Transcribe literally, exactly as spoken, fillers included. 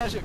Magic.